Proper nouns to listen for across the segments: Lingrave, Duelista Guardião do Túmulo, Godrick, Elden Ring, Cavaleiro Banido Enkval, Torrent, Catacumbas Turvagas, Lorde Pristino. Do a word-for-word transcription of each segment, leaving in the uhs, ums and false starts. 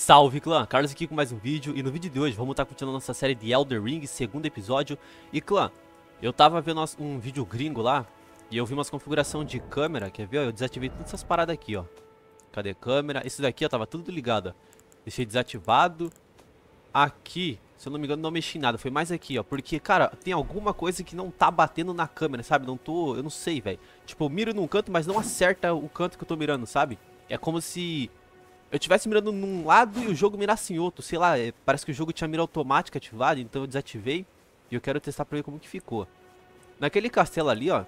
Salve clã, Carlos aqui com mais um vídeo, e no vídeo de hoje vamos estar continuando nossa série de Elden Ring, segundo episódio. E clã, eu tava vendo um vídeo gringo lá, e eu vi umas configuração de câmera, quer ver? Eu desativei todas essas paradas aqui, ó. Cadê câmera? Isso daqui, ó, tava tudo ligado, ó. Deixei desativado. Aqui, se eu não me engano, não mexi em nada, foi mais aqui, ó. Porque, cara, tem alguma coisa que não tá batendo na câmera, sabe? Não tô, eu não sei, velho. Tipo, eu miro num canto, mas não acerta o canto que eu tô mirando, sabe? É como se... eu tivesse mirando num lado e o jogo mirasse em outro. Sei lá, parece que o jogo tinha mira automática ativada, então eu desativei. E eu quero testar pra ver como que ficou. Naquele castelo ali, ó,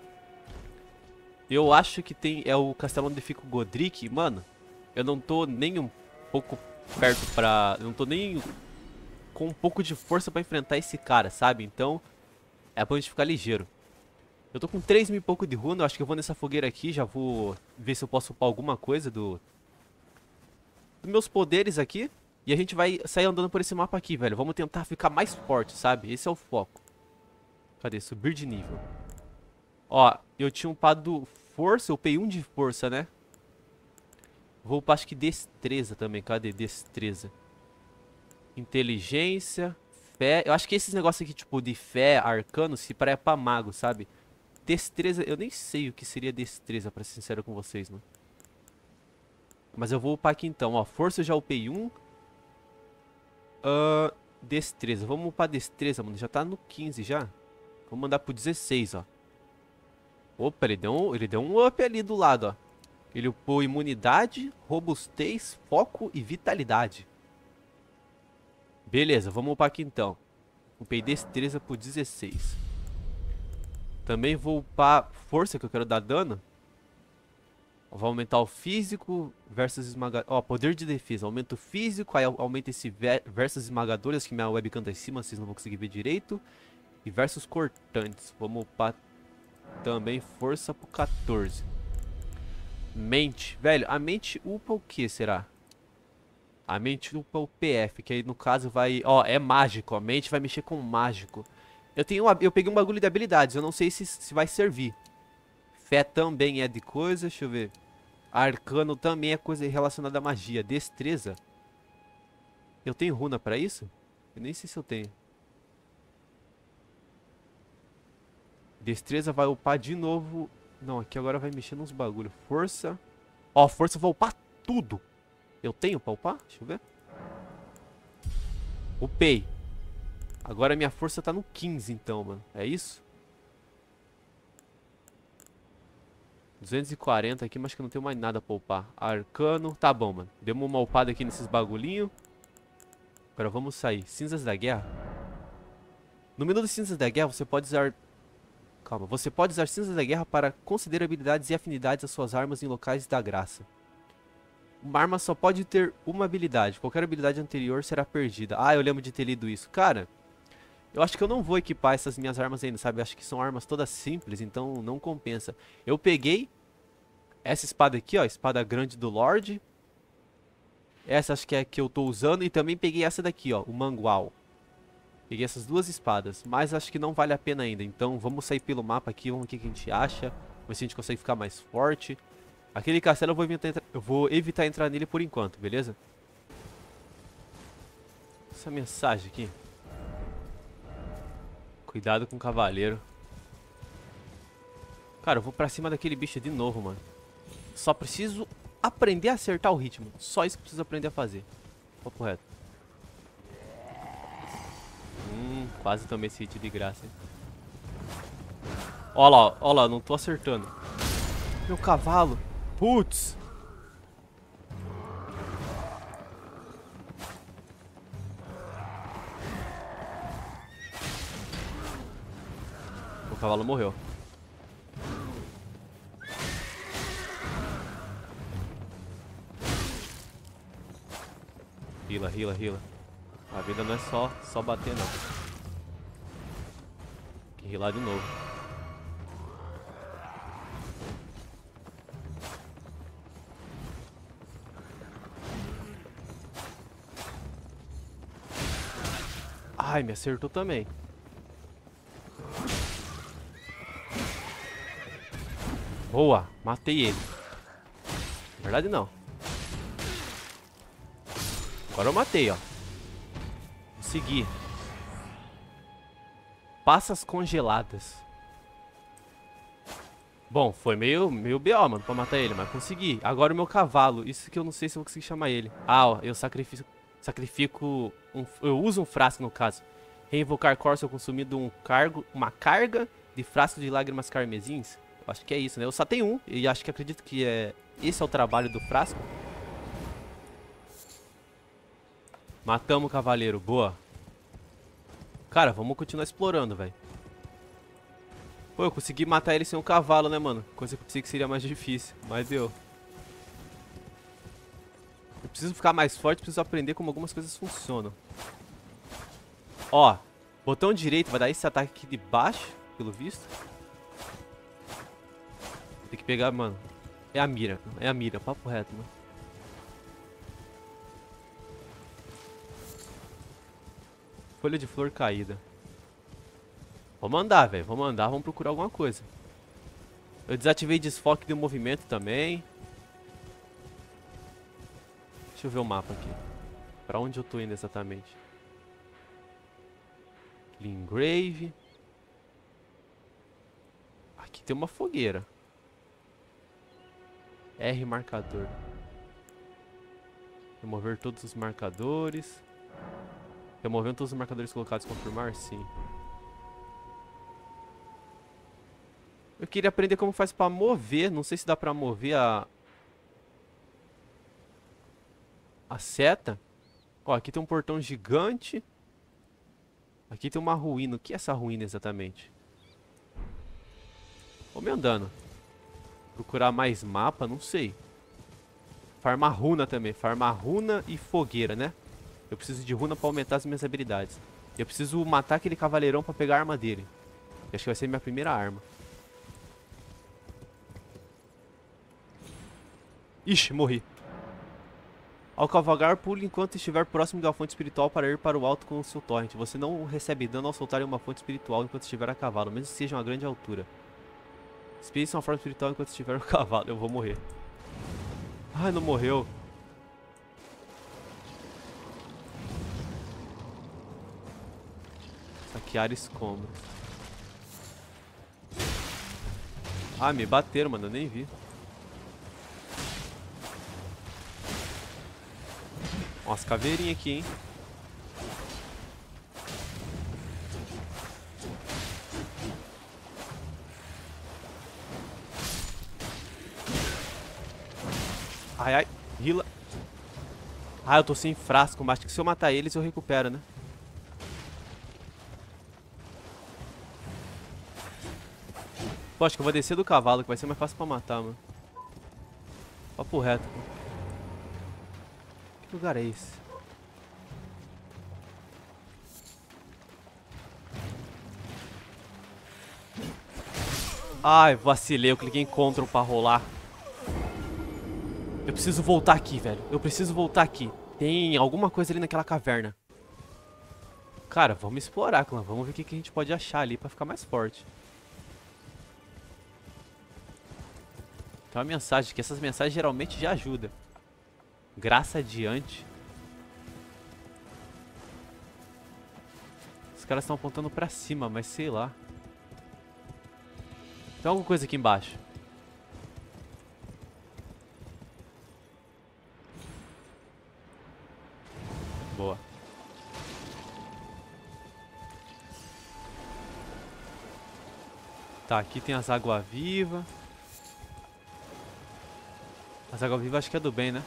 eu acho que tem... é o castelo onde fica o Godrick. Mano, eu não tô nem um pouco perto pra... eu não tô nem com um pouco de força pra enfrentar esse cara, sabe? Então, é pra gente ficar ligeiro. Eu tô com três mil e pouco de runa. Eu acho que eu vou nessa fogueira aqui. Já vou ver se eu posso upar alguma coisa do... dos meus poderes aqui. E a gente vai sair andando por esse mapa aqui, velho. Vamos tentar ficar mais forte, sabe? Esse é o foco. Cadê? Subir de nível. Ó, eu tinha upado força. Eu upei um de força, né? Vou upar, acho que destreza também. Cadê? Destreza. Inteligência. Fé. Eu acho que esses negócios aqui, tipo, de fé, arcano, se para é pra mago, sabe? Destreza. Eu nem sei o que seria destreza, pra ser sincero com vocês, mano. Mas eu vou upar aqui então, ó. Força eu já upei um. Uh, destreza. Vamos upar destreza, mano. Já tá no quinze já. Vou mandar pro dezesseis, ó. Opa, ele deu um, ele deu um up ali do lado, ó. Ele upou imunidade, robustez, foco e vitalidade. Beleza, vamos upar aqui então. Upei destreza pro dezesseis. Também vou upar força, que eu quero dar dano. Vai aumentar o físico versus esmagador. Ó, oh, poder de defesa. Aumenta o físico. Aí aumenta esse versus esmagadores, que minha webcam tá em cima, vocês não vão conseguir ver direito. E versus cortantes. Vamos upar também força pro quatorze. Mente. Velho, a mente upa o que será? A mente upa o P F, que aí no caso vai... ó, oh, é mágico. A mente vai mexer com mágico. Eu, tenho... eu peguei um bagulho de habilidades. Eu não sei se, se vai servir. Fé também é de coisa, deixa eu ver. Arcano também é coisa relacionada à magia. Destreza. Eu tenho runa pra isso? Eu nem sei se eu tenho. Destreza vai upar de novo. Não, aqui agora vai mexer nos bagulho. Força. Ó, força vai upar tudo. Eu tenho pra upar? Deixa eu ver. Upei. Agora minha força tá no quinze então, mano. É isso? duzentos e quarenta aqui, mas que eu não tenho mais nada pra upar. Arcano, tá bom, mano. Demos uma upada aqui nesses bagulhinhos. Agora vamos sair. Cinzas da Guerra. No menu das Cinzas da Guerra, você pode usar... calma, você pode usar Cinzas da Guerra para conceder habilidades e afinidades às suas armas em locais da graça. Uma arma só pode ter uma habilidade. Qualquer habilidade anterior será perdida. Ah, eu lembro de ter lido isso. Cara, eu acho que eu não vou equipar essas minhas armas ainda, sabe? Eu acho que são armas todas simples, então não compensa. Eu peguei essa espada aqui, ó, espada grande do Lorde. Essa acho que é a que eu tô usando, e também peguei essa daqui, ó, o Mangual. Peguei essas duas espadas, mas acho que não vale a pena ainda. Então vamos sair pelo mapa aqui, vamos ver o que a gente acha. Ver se a gente consegue ficar mais forte. Aquele castelo eu vou evitar, entra... eu vou evitar entrar nele por enquanto, beleza? Essa mensagem aqui. Cuidado com o cavaleiro. Cara, eu vou pra cima daquele bicho de novo, mano. Só preciso aprender a acertar o ritmo. Só isso que eu preciso aprender a fazer. Papo reto. Hum, quase tomei esse hit de graça, hein? Ó lá, ó lá, não tô acertando. Meu cavalo. Putz. O cavalo morreu. Hila, hila, hila. A vida não é só, só bater, não. Tem que hilar de novo. Ai, me acertou também. Boa, matei ele. Na verdade não. Agora eu matei, ó. Consegui. Passas congeladas. Bom, foi meio, meio B O, mano, pra matar ele, mas consegui. Agora o meu cavalo. Isso que eu não sei se eu vou conseguir chamar ele. Ah, ó, eu sacrifico... Sacrifico... Um, eu uso um frasco, no caso. Reinvocar Corso consumido um cargo... Uma carga de frasco de lágrimas carmesins. Eu acho que é isso, né? Eu só tenho um. E acho que acredito que é... Esse é o trabalho do frasco. Matamos o cavaleiro, boa. Cara, vamos continuar explorando, velho. Pô, eu consegui matar ele sem um cavalo, né, mano? Coisa que eu pensei que seria mais difícil, mas deu. Eu preciso ficar mais forte, preciso aprender como algumas coisas funcionam. Ó, botão direito vai dar esse ataque aqui de baixo, pelo visto. Tem que pegar, mano. É a mira, é a mira, papo reto, mano. Folha de flor caída. Vamos andar, velho. Vamos andar, vamos procurar alguma coisa. Eu desativei desfoque de movimento também. Deixa eu ver o mapa aqui. Pra onde eu tô indo exatamente? Lingrave. Aqui tem uma fogueira. R marcador. Remover todos os marcadores. Removendo todos os marcadores colocados, confirmar? Sim. Eu queria aprender como faz pra mover. Não sei se dá pra mover a... A seta. Ó, aqui tem um portão gigante. Aqui tem uma ruína. O que é essa ruína exatamente? Vou me andando. Procurar mais mapa, não sei. Farmar runa também. Farmar runa e fogueira, né? Eu preciso de runa pra aumentar as minhas habilidades. Eu preciso matar aquele cavaleirão pra pegar a arma dele. Eu acho que vai ser minha primeira arma. Ixi, morri. Ao cavalgar, pule enquanto estiver próximo da fonte espiritual para ir para o alto com o seu torrent. Você não recebe dano ao soltar em uma fonte espiritual enquanto estiver a cavalo, mesmo que seja uma grande altura. Experiência uma forma espiritual enquanto estiver o cavalo. Eu vou morrer. Ai, não morreu. Saquear escombros. Ah, me bateram, mano. Eu nem vi. Ó, as caveirinhas aqui, hein. Ai, ai. Rila. Ah, eu tô sem frasco, mas acho que se eu matar eles eu recupero, né? Pô, acho que eu vou descer do cavalo, que vai ser mais fácil pra matar, mano. Papo reto. Que lugar é esse? Ai, vacilei. Eu cliquei em Ctrl pra rolar. Eu preciso voltar aqui, velho. Eu preciso voltar aqui. Tem alguma coisa ali naquela caverna. Cara, vamos explorar, clã. Vamos ver o que a gente pode achar ali pra ficar mais forte. Tem uma mensagem, que essas mensagens geralmente já ajudam. Graça adiante. Os caras estão apontando pra cima, mas sei lá. Tem alguma coisa aqui embaixo. Boa. Tá, aqui tem as água-viva. Mas água viva acho que é do bem, né?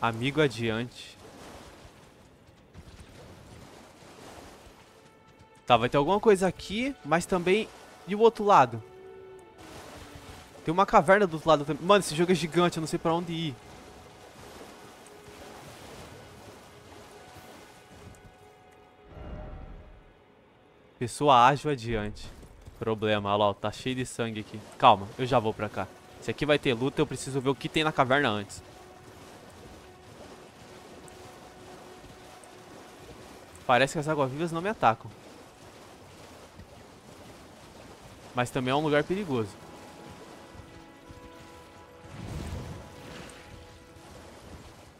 Amigo adiante. Tá, vai ter alguma coisa aqui, mas também... E o outro lado? Tem uma caverna do outro lado também. Mano, esse jogo é gigante, eu não sei pra onde ir. Pessoa ágil adiante. Problema, olha lá, tá cheio de sangue aqui. Calma, eu já vou pra cá. Se aqui vai ter luta, eu preciso ver o que tem na caverna antes. Parece que as águas-vivas não me atacam. Mas também é um lugar perigoso.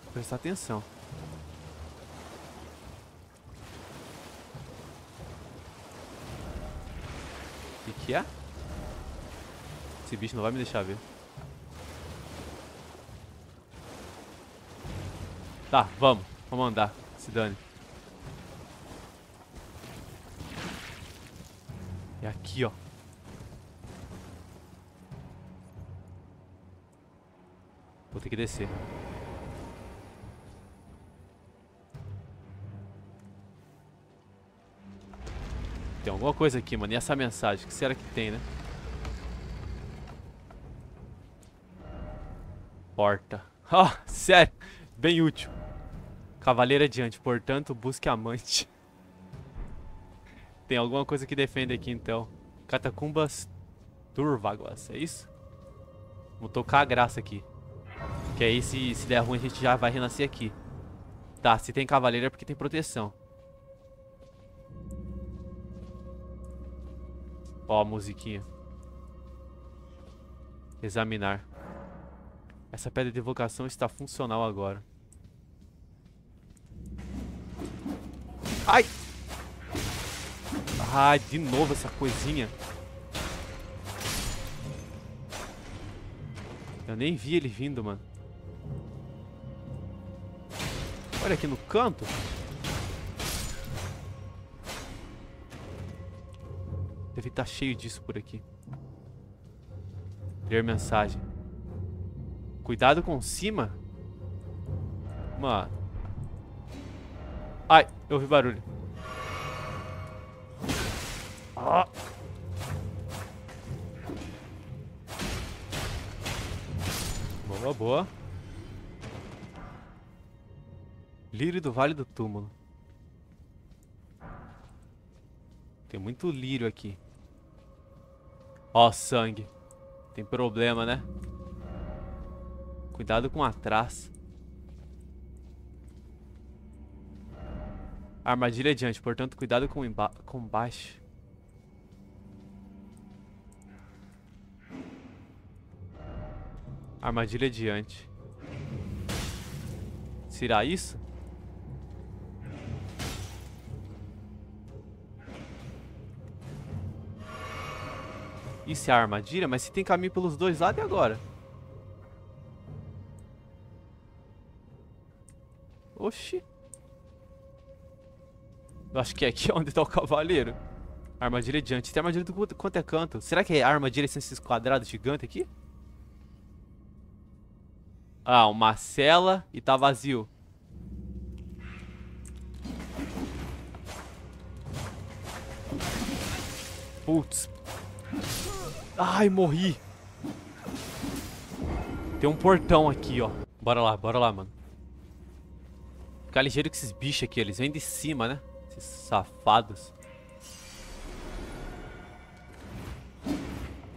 Vou prestar atenção. Que que é? Esse bicho não vai me deixar ver. Tá, vamos. Vamos andar. Se dane. É aqui, ó. Vou ter que descer. Tem alguma coisa aqui, mano. E essa mensagem? O que será que tem, né? Porta. Ó, oh, sério. Bem útil. Cavaleiro adiante. Portanto, busque amante. Tem alguma coisa que defende aqui, então. Catacumbas Turvagas. É isso? Vou tocar a graça aqui. Que aí, se, se der ruim, a gente já vai renascer aqui. Tá, se tem cavaleiro é porque tem proteção. Ó, a musiquinha. Examinar. Essa pedra de evocação está funcional agora. Ai! Ah, de novo essa coisinha. Eu nem vi ele vindo, mano. Olha aqui no canto. Deve estar cheio disso por aqui. Ler mensagem. Cuidado com cima. Mano. Ai, eu ouvi barulho. Ah. Boa, boa. Lírio do Vale do Túmulo. Tem muito lírio aqui. Ó, sangue. Tem problema, né? Cuidado com atrás. Armadilha adiante, portanto, cuidado com, com baixo. Armadilha adiante. Será isso? Isso é a armadilha? Mas se tem caminho pelos dois lados, e agora? Oxi. Eu acho que é aqui onde tá o cavaleiro. Armadilha adiante. Tem armadilha do quanto é canto. Será que é a armadilha sem esses quadrados gigantes aqui? Ah, uma cela e tá vazio. Putz. Ai, morri. Tem um portão aqui, ó. Bora lá, bora lá, mano. Ficar ligeiro com esses bichos aqui. Eles vêm de cima, né? Esses safados.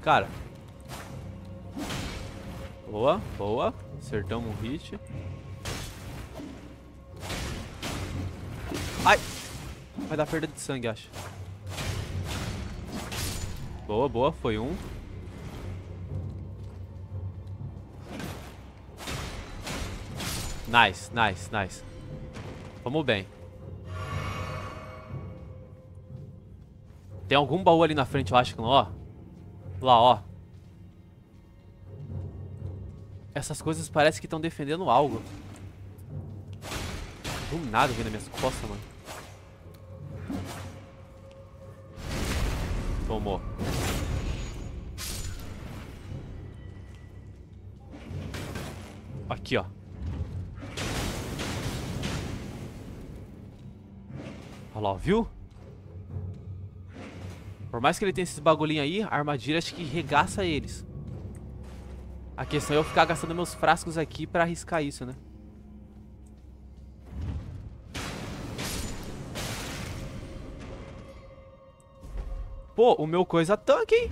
Cara. Boa, boa. Acertamos um hit. Ai! Vai dar perda de sangue, acho. Boa, boa. Foi um. Nice, nice, nice. Vamos bem. Tem algum baú ali na frente, eu acho que não, ó. Lá, ó. Essas coisas parecem que estão defendendo algo. Do nada vem nas minhas costas, mano. Tomou. Aqui, ó. Olha lá, viu? Por mais que ele tenha esses bagulhinhos aí, a armadilha acho que regaça eles. A questão é eu ficar gastando meus frascos aqui pra arriscar isso, né? Pô, o meu coisa tanque, hein?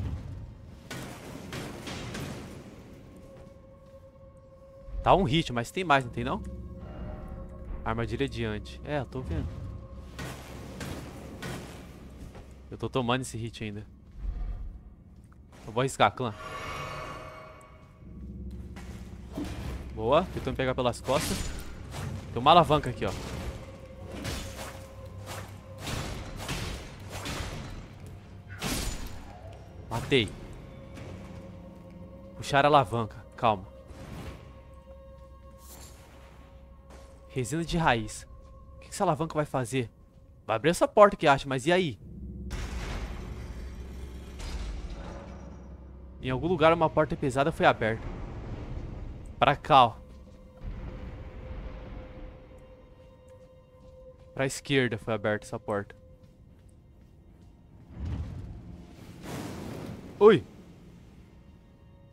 Tá um hit, mas tem mais, não tem não? Armadilha adiante. É, eu tô vendo. Eu tô tomando esse hit ainda. Eu vou arriscar, clã. Boa, tentando pegar pelas costas. Tem uma alavanca aqui, ó. Matei. Puxar a alavanca. Calma. Resina de raiz. O que essa alavanca vai fazer? Vai abrir essa porta que acha, mas e aí? Em algum lugar uma porta pesada foi aberta. Pra cá, ó. Pra esquerda foi aberta essa porta. Ui!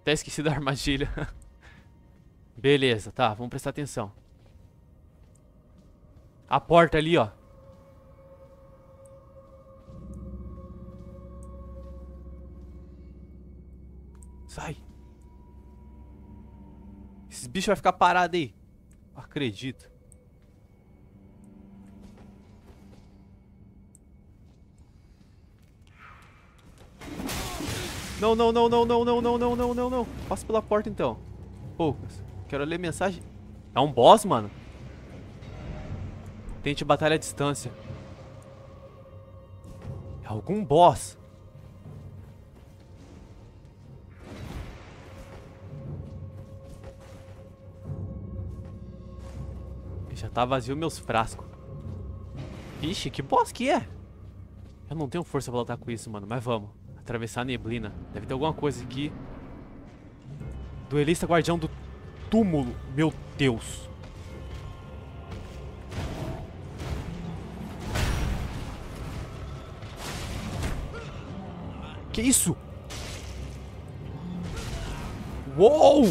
Até esqueci da armadilha. Beleza, tá. Vamos prestar atenção. A porta ali, ó. Sai. Esses bichos vão ficar parados aí. Não acredito. Não, não, não, não, não, não, não, não, não, não, não. Passa pela porta então. Poucas. Quero ler mensagem. É um boss, mano. Tente batalha à distância. É algum boss. Já tá vazio meus frascos. Vixe, que boss que é? Eu não tenho força pra lutar com isso, mano. Mas vamos. Atravessar a neblina. Deve ter alguma coisa aqui. Duelista Guardião do Túmulo. Meu Deus. Que isso? Uou!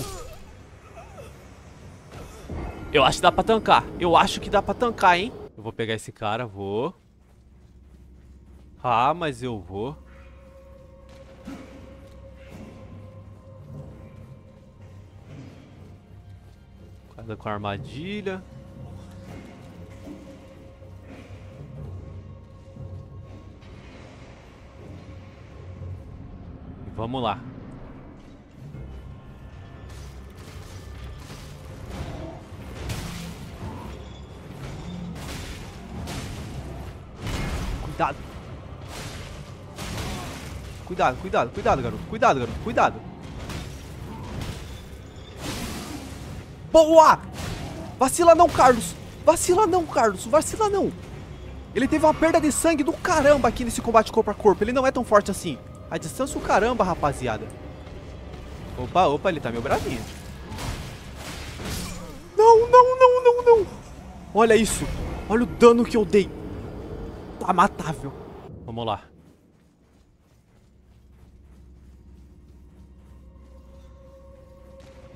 Eu acho que dá pra tancar. Eu acho que dá pra tancar, hein? Eu vou pegar esse cara, vou. Ah, mas eu vou. Com a armadilha. E vamos lá. Cuidado. Cuidado, cuidado, cuidado, garoto. Cuidado, garoto. Cuidado. Boa! Vacila não, Carlos! Vacila não, Carlos! Vacila não! Ele teve uma perda de sangue do caramba aqui nesse combate corpo a corpo. Ele não é tão forte assim. A distância o caramba, rapaziada. Opa, opa, ele tá meio bravinho. Não, não, não, não, não! Olha isso! Olha o dano que eu dei! Tá matável! Vamos lá.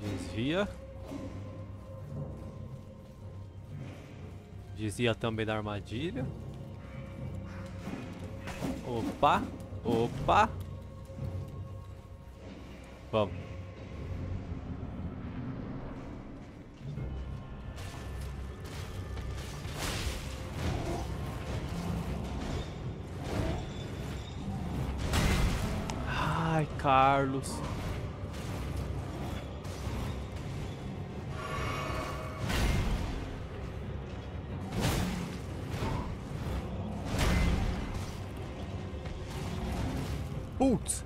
Desvia. Dizia também da armadilha. Opa, opa. Vamos. Ai, Carlos. Putz.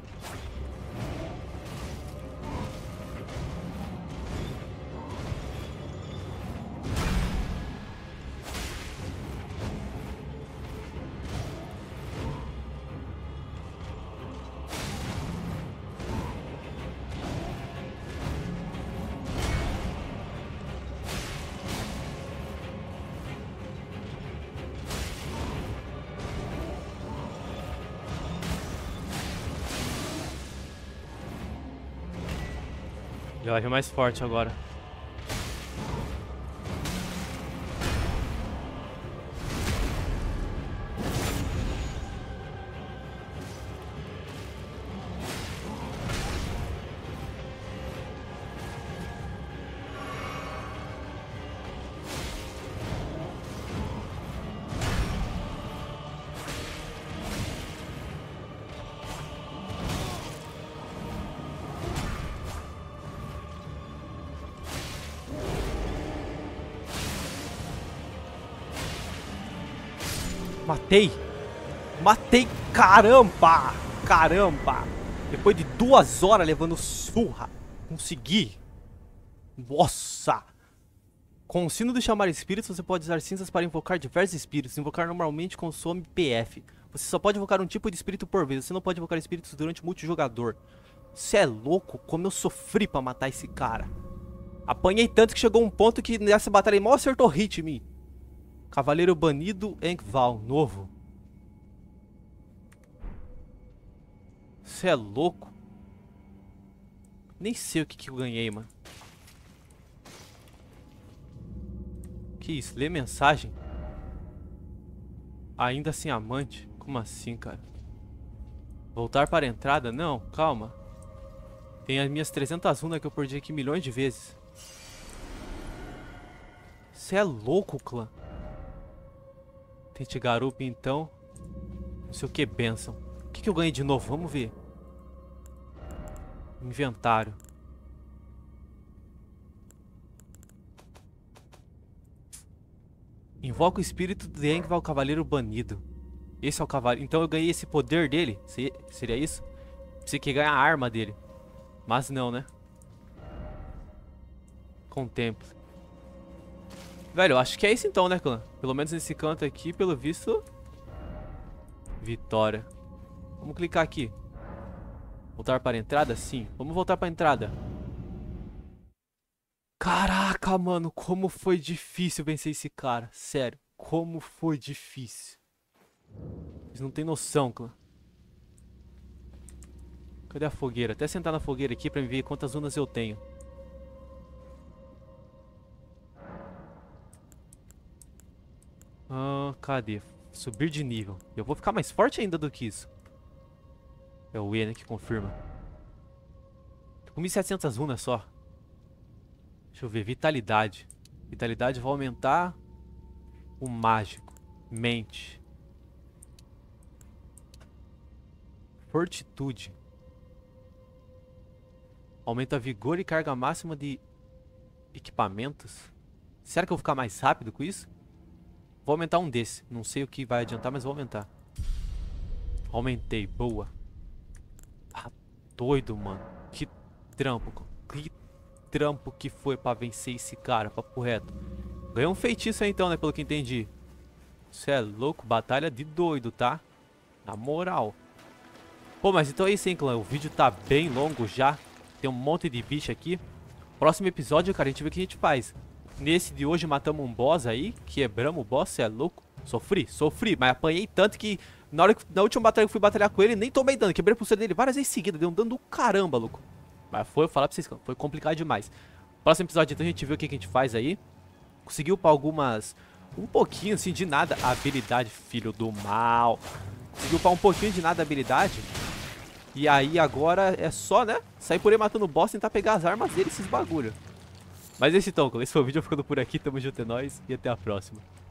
Ele vai vir mais forte agora. Matei! Matei! Caramba! Caramba! Depois de duas horas levando surra, consegui. Nossa! Com o sino de chamar espíritos, você pode usar cinzas para invocar diversos espíritos. Invocar normalmente consome P F. Você só pode invocar um tipo de espírito por vez. Você não pode invocar espíritos durante o multijogador. Você é louco? Como eu sofri pra matar esse cara. Apanhei tanto que chegou um ponto que nessa batalha ele mal acertou hit em mim. Cavaleiro Banido Enkval, novo. Você é louco? Nem sei o que, que eu ganhei, mano. Que isso? Lê mensagem? Ainda sem amante? Como assim, cara? Voltar para a entrada? Não, calma. Tem as minhas trezentas runas que eu perdi aqui milhões de vezes. Você é louco, clã. Tente garupa, então. Não sei o que, bênção. O que, que eu ganhei de novo? Vamos ver. Inventário. Invoca o espírito de Enkval, Cavaleiro Banido. Esse é o cavaleiro. Então eu ganhei esse poder dele? Seria isso? Pensei que ia ganhar a arma dele. Mas não, né? Contemple. Velho, eu acho que é isso então, né, clã? Pelo menos nesse canto aqui, pelo visto... Vitória. Vamos clicar aqui. Voltar para a entrada? Sim. Vamos voltar para a entrada. Caraca, mano, como foi difícil vencer esse cara. Sério, como foi difícil. Vocês não tem noção, clã. Cadê a fogueira? Até sentar na fogueira aqui pra me ver quantas runas eu tenho. Ah, cadê? Subir de nível. Eu vou ficar mais forte ainda do que isso. É o E, né, que confirma. Tô com mil e setecentas runas só. Deixa eu ver, vitalidade. Vitalidade vai aumentar o mágico. Mente. Fortitude. Aumenta vigor e carga máxima de equipamentos. Será que eu vou ficar mais rápido com isso? Vou aumentar um desse. Não sei o que vai adiantar, mas vou aumentar. Aumentei, boa. Ah, doido, mano. Que trampo. Que trampo que foi pra vencer esse cara, papo reto. Ganhei um feitiço aí então, né, pelo que entendi. Você é louco, batalha de doido, tá? Na moral. Pô, mas então é isso, hein, clã. O vídeo tá bem longo já. Tem um monte de bicho aqui. Próximo episódio, cara, a gente vê o que a gente faz. Nesse de hoje matamos um boss aí. Quebramos o boss, você é louco. Sofri, sofri, mas apanhei tanto que na, hora que, na última batalha que fui batalhar com ele, nem tomei dano. Quebrei a pulseira dele várias vezes seguidas. Deu um dano do caramba, louco. Mas foi, eu falar pra vocês, foi complicado demais. Próximo episódio, então, a gente vê o que a gente faz aí. Conseguiu upar algumas... Um pouquinho, assim, de nada. Habilidade, filho do mal. Conseguiu upar um pouquinho de nada a habilidade. E aí agora é só, né, sair por aí matando o boss, tentar pegar as armas dele e esses bagulho. Mas esse então, esse foi o vídeo, ficando por aqui. Tamo junto, é nóis e até a próxima.